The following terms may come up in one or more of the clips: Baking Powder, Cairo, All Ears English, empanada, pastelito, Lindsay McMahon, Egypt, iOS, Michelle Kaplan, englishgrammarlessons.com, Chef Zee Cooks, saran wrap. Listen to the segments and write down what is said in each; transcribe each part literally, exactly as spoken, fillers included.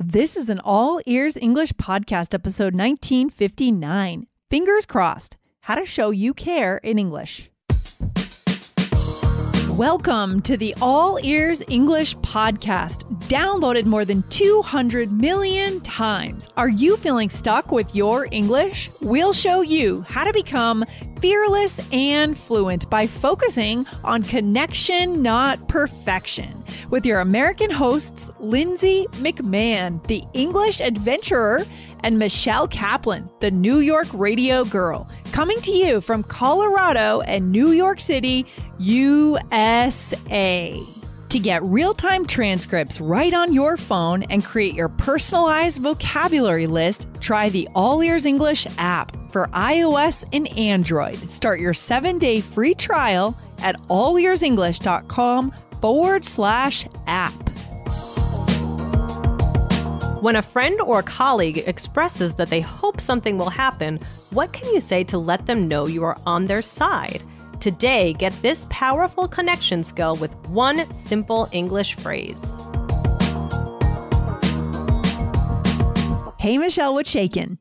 This is an All Ears English podcast, episode nineteen fifty-nine. Fingers crossed, how to show you care in English. Welcome to the All Ears English podcast, downloaded more than two hundred million times. Are you feeling stuck with your English? We'll show you how to become fearless and fluent by focusing on connection, not perfection. With your American hosts, Lindsay McMahon, the English adventurer, and Michelle Kaplan, the New York radio girl, coming to you from Colorado and New York City, U S A. To get real-time transcripts right on your phone and create your personalized vocabulary list, try the All Ears English app for iOS and Android. Start your seven-day free trial at all ears english dot com forward slash app. When a friend or colleague expresses that they hope something will happen, what can you say to let them know you are on their side? Today, get this powerful connection skill with one simple English phrase. Hey, Michelle, what's shaking?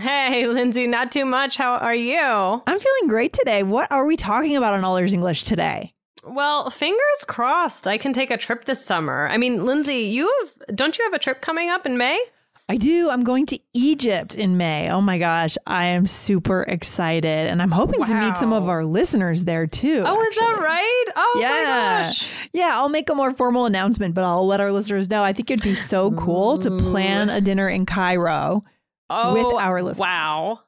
Hey, Lindsay, not too much. How are you? I'm feeling great today. What are we talking about on All Ears English today? Well, fingers crossed, I can take a trip this summer. I mean, Lindsay, you have, don't you have a trip coming up in May? I do. I'm going to Egypt in May. Oh my gosh, I am super excited. And I'm hoping wow. to meet some of our listeners there too. Oh, actually. Is that right? Oh yeah. my gosh. Yeah, I'll make a more formal announcement, but I'll let our listeners know. I think it'd be so cool to plan a dinner in Cairo oh, with our listeners. Wow.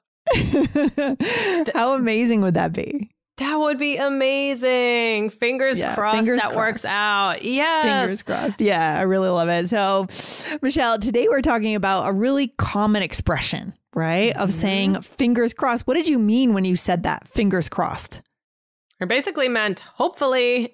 How amazing would that be? That would be amazing. Fingers yeah, crossed fingers that crossed. works out. Yes. Fingers crossed. Yeah, I really love it. So, Michelle, today we're talking about a really common expression, right? Of mm-hmm. saying fingers crossed. What did you mean when you said that? Fingers crossed. I basically meant hopefully,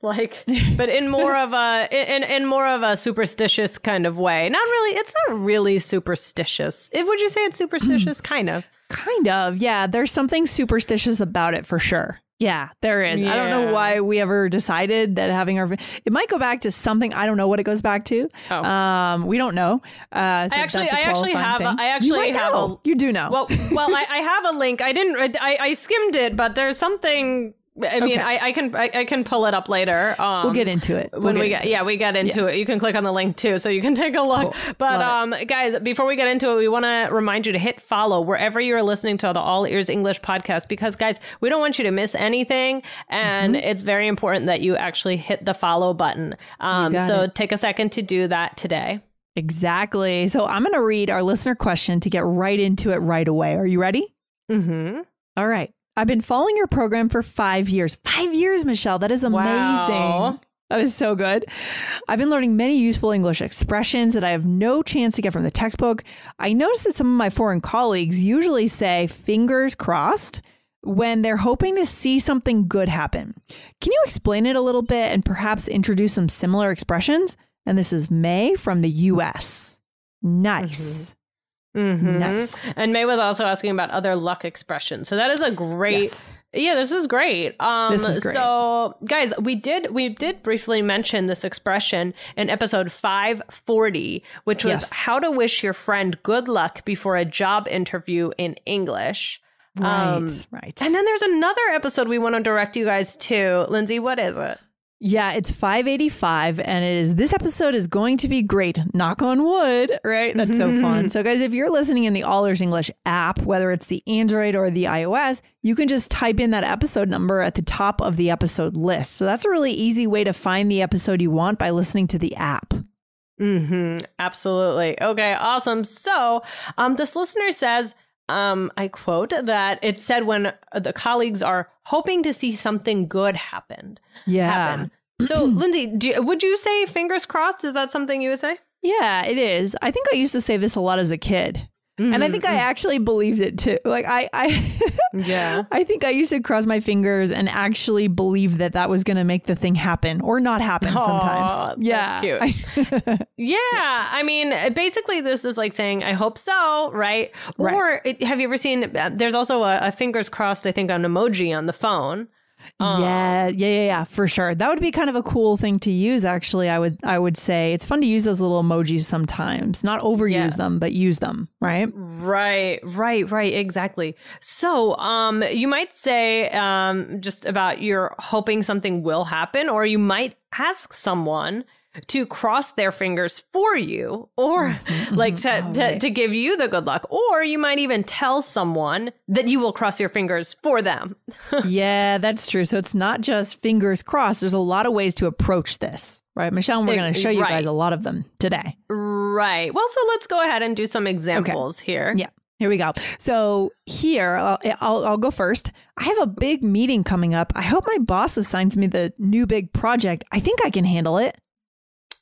like, but in more of a in in more of a superstitious kind of way. Not really. It's not really superstitious. It, would you say it's superstitious? kind of. Kind of. Yeah. There's something superstitious about it for sure. Yeah, there is. Yeah. I don't know why we ever decided that having our it might go back to something. I don't know what it goes back to. Oh. Um, we don't know. Uh, so I actually, I actually have. A, I actually you have. Know. A, you do know. Well, well, I, I have a link. I didn't. I, I skimmed it, but there's something. I mean, okay. I, I can I, I can pull it up later. Um, we'll get into it. We'll when get we get, yeah, we get into yeah. it. You can click on the link, too, so you can take a look. Cool. But um, guys, before we get into it, we want to remind you to hit follow wherever you're listening to the All Ears English podcast, because, guys, we don't want you to miss anything. And mm-hmm. it's very important that you actually hit the follow button. Um, so it. take a second to do that today. Exactly. So I'm going to read our listener question to get right into it right away. Are you ready? Mm-hmm. All right. I've been following your program for five years. Five years, Michelle. That is amazing. Wow. That is so good. I've been learning many useful English expressions that I have no chance to get from the textbook. I noticed that some of my foreign colleagues usually say fingers crossed when they're hoping to see something good happen. Can you explain it a little bit and perhaps introduce some similar expressions? And this is May from the U S. Nice. Mm-hmm. Mm-hmm. Nice. And May was also asking about other luck expressions. So that is a great. Yes. Yeah, this is great. Um, this is great. So, guys, we did we did briefly mention this expression in episode five forty, which was yes. how to wish your friend good luck before a job interview in English. Right. Um, right. And then there's another episode we want to direct you guys to. Lindsay, what is it? Yeah, it's five eighty-five, and it is. This episode is going to be great. Knock on wood, right? That's so fun. So, guys, if you're listening in the All Ears English app, whether it's the Android or the iOS, you can just type in that episode number at the top of the episode list. So that's a really easy way to find the episode you want by listening to the app. Mm-hmm. Absolutely. Okay, awesome. So um, this listener says, Um, I quote that it said when the colleagues are hoping to see something good happen. Yeah. Happen. So, Lindsay, do you, would you say fingers crossed? Is that something you would say? Yeah, it is. I think I used to say this a lot as a kid. Mm-hmm. And I think I actually believed it, too. Like, I, I, yeah. I think I used to cross my fingers and actually believe that that was going to make the thing happen or not happen Aww, sometimes. Yeah. That's cute. I, yeah. I mean, basically, this is like saying, I hope so. Right. right. Or it, have you ever seen, there's also a, a fingers crossed, I think, on emoji on the phone. Um, yeah, yeah, yeah, yeah, for sure. That would be kind of a cool thing to use, actually. I would I would say it's fun to use those little emojis sometimes. Not overuse yeah. them, but use them, right? Right, right, right, exactly. So um, you might say um, just about you're hoping something will happen, or you might ask someone to cross their fingers for you, or like to, oh, to, right. to give you the good luck. Or you might even tell someone that you will cross your fingers for them. Yeah, that's true. So it's not just fingers crossed. There's a lot of ways to approach this, right, Michelle? And we're going to show you right. guys a lot of them today. Right. Well, so let's go ahead and do some examples okay. here. Yeah. Here we go. So here, I'll, I'll, I'll go first. I have a big meeting coming up. I hope my boss assigns me the new big project. I think I can handle it.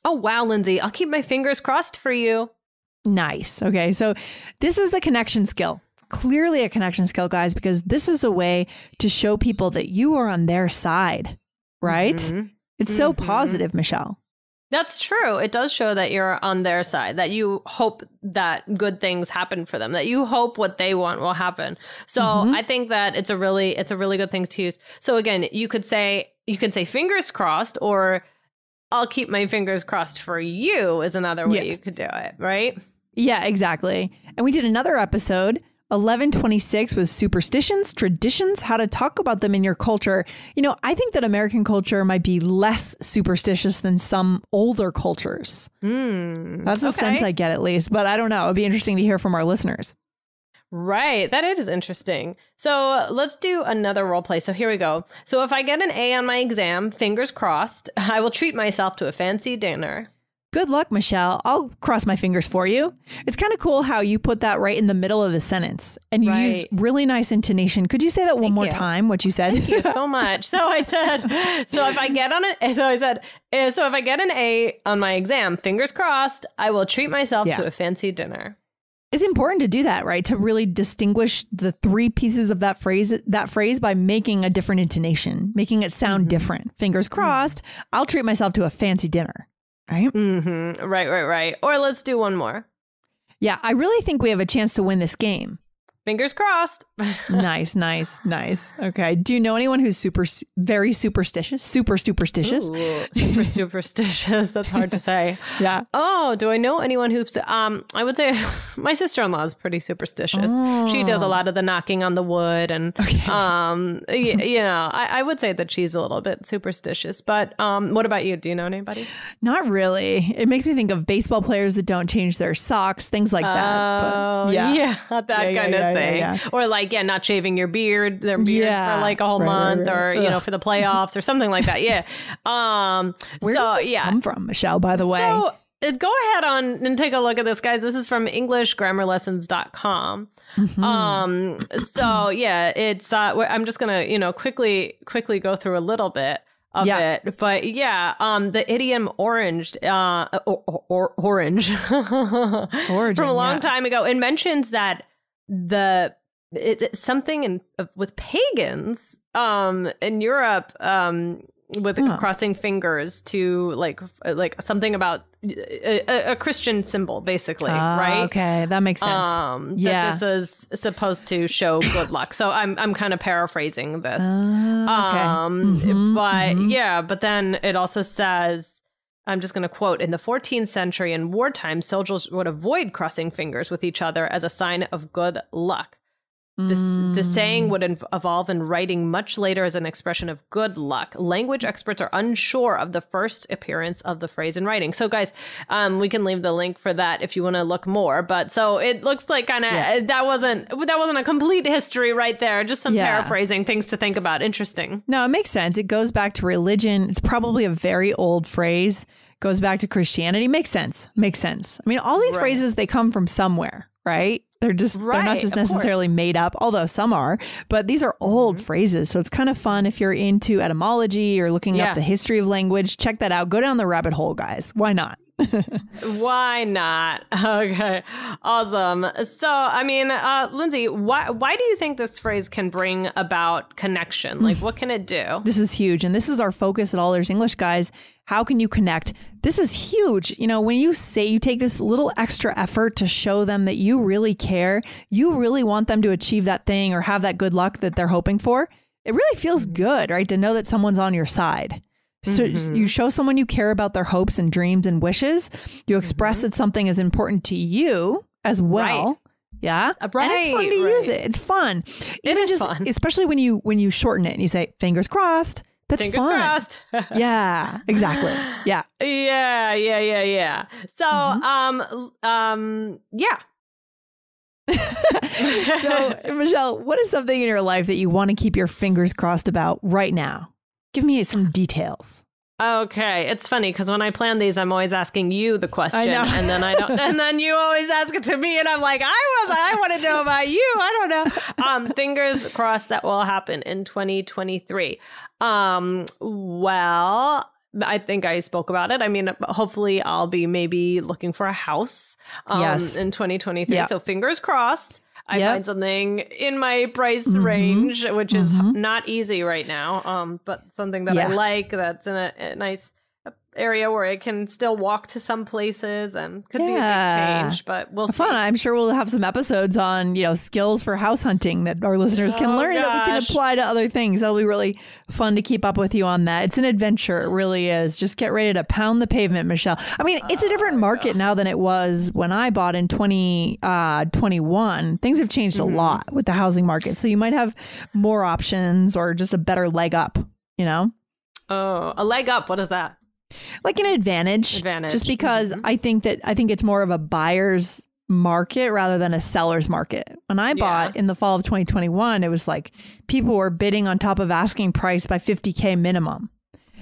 Oh, wow, Lindsay, I'll keep my fingers crossed for you. Nice. Okay, so this is a connection skill. Clearly a connection skill, guys, because this is a way to show people that you are on their side, right? Mm-hmm. It's mm-hmm. so positive, Michelle. That's true. It does show that you're on their side, that you hope that good things happen for them, that you hope what they want will happen. So mm-hmm. I think that it's a really it's a really good thing to use. So, again, you could say you could say fingers crossed, or I'll keep my fingers crossed for you is another way yeah. you could do it, right? Yeah, exactly. And we did another episode, eleven twenty-six, with superstitions, traditions, how to talk about them in your culture. You know, I think that American culture might be less superstitious than some older cultures. Mm, That's the okay. sense I get, at least. But I don't know. It'd be interesting to hear from our listeners. Right. That is interesting. So let's do another role play. So here we go. So if I get an A on my exam, fingers crossed, I will treat myself to a fancy dinner. Good luck, Michelle. I'll cross my fingers for you. It's kind of cool how you put that right in the middle of the sentence, and you right. use really nice intonation. Could you say that one Thank more you. time, what you said? Thank you so much. So I said, so if I get on it, so I said, so if I get an A on my exam, fingers crossed, I will treat myself yeah. to a fancy dinner. It's important to do that, right? To really distinguish the three pieces of that phrase, that phrase by making a different intonation, making it sound mm-hmm. different. Fingers crossed, mm-hmm. I'll treat myself to a fancy dinner, right? Mm-hmm. Right, right, right. Or let's do one more. Yeah, I really think we have a chance to win this game. Fingers crossed. Nice, nice, nice. Okay. Do you know anyone who's super, very superstitious? Super superstitious? Ooh, super superstitious. That's hard to say. Yeah. Oh, do I know anyone who's, um, I would say my sister-in-law is pretty superstitious. Oh. She does a lot of the knocking on the wood and, okay. um, you, you know, I, I would say that she's a little bit superstitious, but, um, what about you? Do you know anybody? Not really. It makes me think of baseball players that don't change their socks, things like that. Oh, but yeah. yeah. That yeah, kind yeah, of yeah. thing. Yeah, yeah. Or like, yeah, not shaving your beard, their beard yeah. for like a whole right, month right, right. or, you Ugh. know, for the playoffs or something like that. Yeah. Um, Where so, does this yeah. come from, Michelle, by the way? So go ahead on and take a look at this, guys. This is from english grammar lessons dot com. Mm-hmm. Um, so yeah, it's, uh, I'm just going to, you know, quickly, quickly go through a little bit of yeah. it. But yeah, um, the idiom orange, uh, or, or, or orange Origin, from a long yeah. time ago, it mentions that the it, it, something in uh, with pagans um in Europe um with huh. crossing fingers to like like something about a, a Christian symbol, basically. Oh, right, okay, that makes sense. Um yeah, that this is supposed to show good luck. So i'm i'm kind of paraphrasing this. Uh, okay. um mm-hmm, but mm-hmm. yeah, but then it also says, I'm just going to quote, in the fourteenth century in wartime, soldiers would avoid crossing fingers with each other as a sign of good luck. This, mm. this saying would inv- evolve in writing much later as an expression of good luck. Language experts are unsure of the first appearance of the phrase in writing. So, guys, um, we can leave the link for that if you want to look more. But so it looks like kind of yeah. that wasn't that wasn't a complete history right there. Just some yeah. paraphrasing, things to think about. Interesting. No, it makes sense. It goes back to religion. It's probably a very old phrase. Goes back to Christianity. Makes sense. Makes sense. I mean, all these right. phrases, they come from somewhere, right? They're just right, they're not just necessarily course. made up, although some are. But these are old mm-hmm. phrases. So it's kind of fun if you're into etymology or looking yeah. up the history of language. Check that out. Go down the rabbit hole, guys. Why not? Why not? Okay. Awesome. So, I mean, uh, Lindsay, why why do you think this phrase can bring about connection? Like, what can it do? This is huge. And this is our focus at All Ears English, guys. How can you connect? This is huge. You know, when you say you take this little extra effort to show them that you really care, you really want them to achieve that thing or have that good luck that they're hoping for. it really feels good, right, to know that someone's on your side. So mm-hmm. you show someone you care about their hopes and dreams and wishes. You express mm-hmm. that something is important to you as well. Right. Yeah. Right, and it's fun to right. use it. It's fun. Even it is just, fun. Especially when you when you shorten it and you say, fingers crossed. That's fingers fun. Crossed. Yeah, exactly. Yeah. Yeah, yeah, yeah, yeah. So, mm-hmm. um, um, yeah. So, Michelle, what is something in your life that you want to keep your fingers crossed about right now? Give me some details. Okay. It's funny because when I plan these, I'm always asking you the question and then I don't, and then you always ask it to me. And I'm like, I was, I want to know about you. I don't know. Um, fingers crossed that will happen in twenty twenty-three. Um, well, I think I spoke about it. I mean, hopefully I'll be maybe looking for a house um, yes. in twenty twenty-three. Yeah. So fingers crossed. I yep. find something in my price mm-hmm. range, which is mm-hmm. not easy right now, um, but something that yeah. I like, that's in a, a nice area where I can still walk to some places and could yeah. be a big change, but we'll see. Fun. I'm sure we'll have some episodes on, you know, skills for house hunting that our listeners can oh, learn gosh. that we can apply to other things. That'll be really fun to keep up with you on that. It's an adventure. It really is. Just get ready to pound the pavement, Michelle. I mean, it's a different oh, market now than it was when I bought in twenty twenty-one. Things have changed mm-hmm. a lot with the housing market. So you might have more options or just a better leg up, you know? Oh, a leg up. What is that? Like an advantage, advantage. Just because mm-hmm. I think that I think it's more of a buyer's market rather than a seller's market. When I yeah. bought in the fall of twenty twenty-one, it was like people were bidding on top of asking price by fifty K minimum.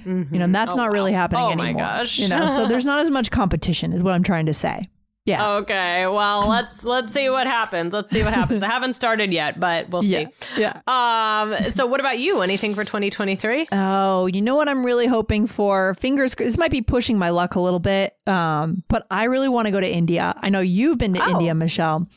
Mm-hmm. You know, and that's oh, not really wow. happening oh, anymore. My gosh. You know, so there's not as much competition is what I'm trying to say. Yeah. Okay. Well, let's let's see what happens. Let's see what happens. I haven't started yet, but we'll see. Yeah. yeah. Um. So, what about you? Anything for twenty twenty-three? Oh, you know what I'm really hoping for. Fingers. This might be pushing my luck a little bit. Um. But I really want to go to India. I know you've been to oh. India, Michelle,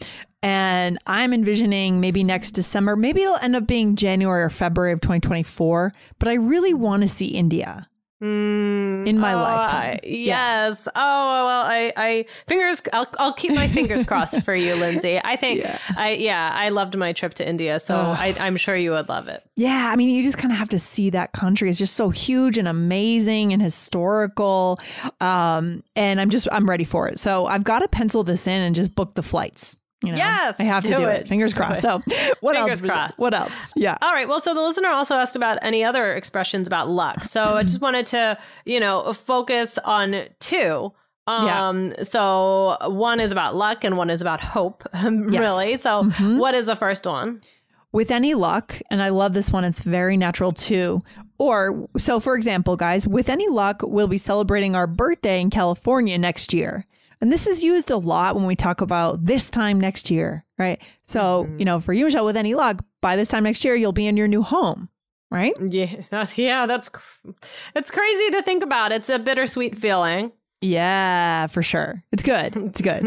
and I'm envisioning maybe next December. Maybe it'll end up being January or February of twenty twenty-four. But I really want to see India. In my oh, lifetime. I, yes. Yeah. Oh, well, I, I fingers, I'll, I'll keep my fingers crossed for you, Lindsay. I think, yeah. I yeah, I loved my trip to India, so oh. I, I'm sure you would love it. Yeah. I mean, you just kind of have to see that country. It's just so huge and amazing and historical. Um, and I'm just, I'm ready for it. So I've got to pencil this in and just book the flights. You know, yes, I have to do, do it. it. Fingers do crossed. It. So what Fingers else? Crossed. What else? Yeah. All right. Well, so the listener also asked about any other expressions about luck. So I just wanted to, you know, focus on two. Um, yeah. So one is about luck and one is about hope, really. Yes. So mm-hmm. what is the first one? With any luck, and I love this one, it's very natural too. Or so, for example, guys, with any luck, we'll be celebrating our birthday in California next year. And this is used a lot when we talk about this time next year, right? So, mm-hmm. you know, for you, Michelle, with any luck, by this time next year, you'll be in your new home, right? Yeah, that's, yeah, that's, it's crazy to think about. It's a bittersweet feeling. Yeah, for sure. It's good. It's good.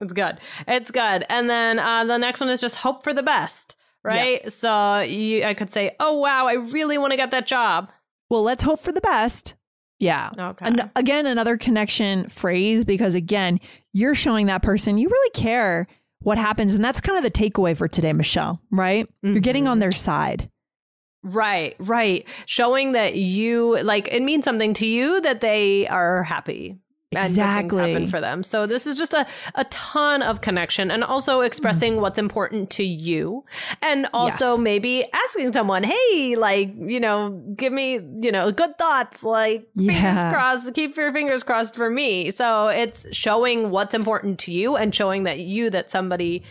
It's good. It's good. And then uh, the next one is just hope for the best, right? Yeah. So you, I could say, oh, wow, I really want to get that job. Well, let's hope for the best. Yeah. Okay. And again, another connection phrase, because again, you're showing that person you really care what happens. And that's kind of the takeaway for today, Michelle, right? Mm-hmm. You're getting on their side. Right, right. Showing that you like it means something to you that they are happy. Exactly. And happen for them. So this is just a, a ton of connection and also expressing mm. what's important to you. And also yes. maybe asking someone, hey, like, you know, give me, you know, good thoughts, like yeah. fingers crossed, keep your fingers crossed for me. So it's showing what's important to you and showing that you that somebody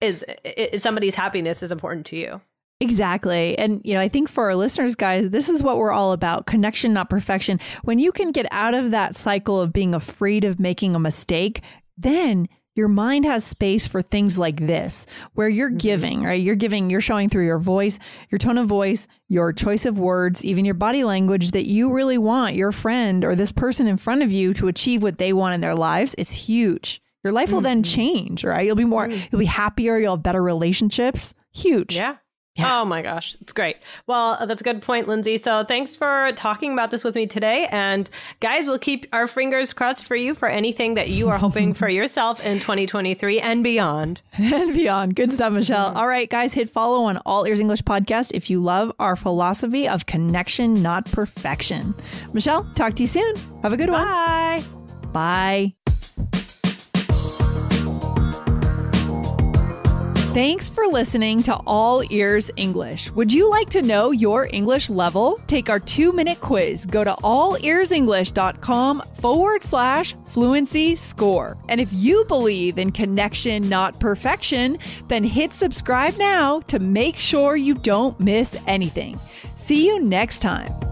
is, is somebody's happiness is important to you. Exactly. And, you know, I think for our listeners, guys, this is what we're all about. Connection, not perfection. When you can get out of that cycle of being afraid of making a mistake, then your mind has space for things like this, where you're giving, right? You're giving, you're showing through your voice, your tone of voice, your choice of words, even your body language that you really want your friend or this person in front of you to achieve what they want in their lives. It's huge. Your life will then change, right? You'll be more, you'll be happier. You'll have better relationships. Huge. Yeah. Yeah. Oh, my gosh. It's great. Well, that's a good point, Lindsay. So thanks for talking about this with me today. And guys, we'll keep our fingers crossed for you for anything that you are hoping for yourself in twenty twenty-three and beyond. And beyond. Good stuff, Michelle. Mm-hmm. All right, guys, hit follow on All Ears English Podcast if you love our philosophy of connection, not perfection. Michelle, talk to you soon. Have a good Bye. one. Bye. Bye. Thanks for listening to All Ears English. Would you like to know your English level? Take our two-minute quiz. Go to all ears english dot com forward slash fluency score. And if you believe in connection, not perfection, then hit subscribe now to make sure you don't miss anything. See you next time.